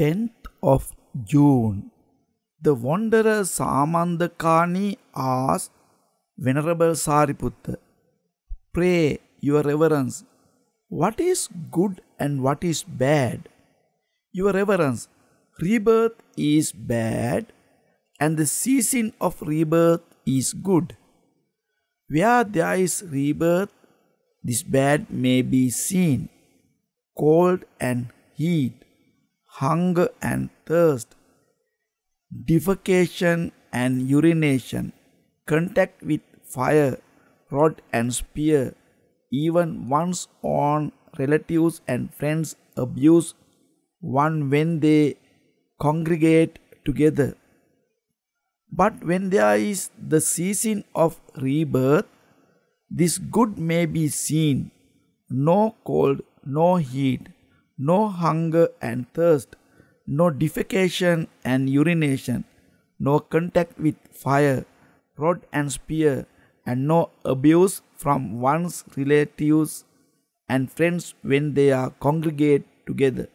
10th of June, the wanderer Samandakani asked Venerable Sariputta, "Pray, Your Reverence, what is good and what is bad?" "Your Reverence, rebirth is bad and the ceasing of rebirth is good. Where there is rebirth, this bad may be seen: cold and heat, hunger and thirst, defecation and urination, contact with fire, rod and spear, even one's own relatives and friends abuse one when they congregate together. But when there is the ceasing of rebirth, this good may be seen: no cold, no heat, no hunger and thirst, no defecation and urination, no contact with fire, rod and spear, and no abuse from one's relatives and friends when they are congregate together."